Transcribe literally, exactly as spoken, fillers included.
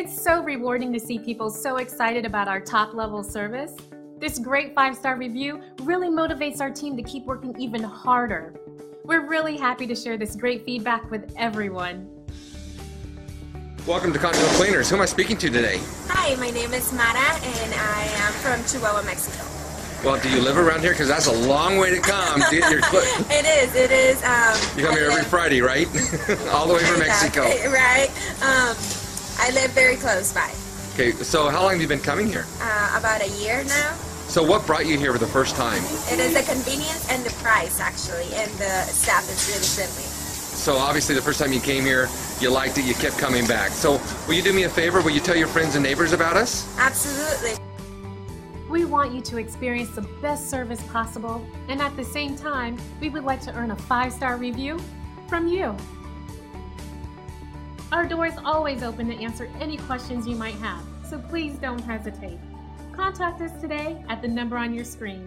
It's so rewarding to see people so excited about our top-level service. This great five-star review really motivates our team to keep working even harder. We're really happy to share this great feedback with everyone. Welcome to Condo Cleaners. Who am I speaking to today? Hi, my name is Mara and I am from Chihuahua, Mexico. Well, do you live around here? Because that's a long way to come to get your clothes. It is, it is. Um, you come I here live... every Friday, right? All the way from Mexico. Right. Um, I live very close by. Okay, so how long have you been coming here? Uh, about a year now. So what brought you here for the first time? It is the convenience and the price, actually, and the staff is really friendly. So obviously the first time you came here, you liked it, you kept coming back. So will you do me a favor? Will you tell your friends and neighbors about us? Absolutely. We want you to experience the best service possible, and at the same time, we would like to earn a five-star review from you. Our door is always open to answer any questions you might have, so please don't hesitate. Contact us today at the number on your screen.